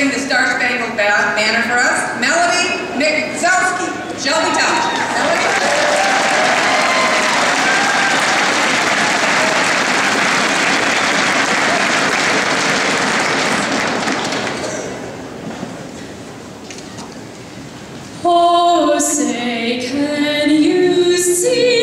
sing the Star Spangled Banner for us, Melody Mieczkowski, Shelby Dodgers. Oh, say, can you see?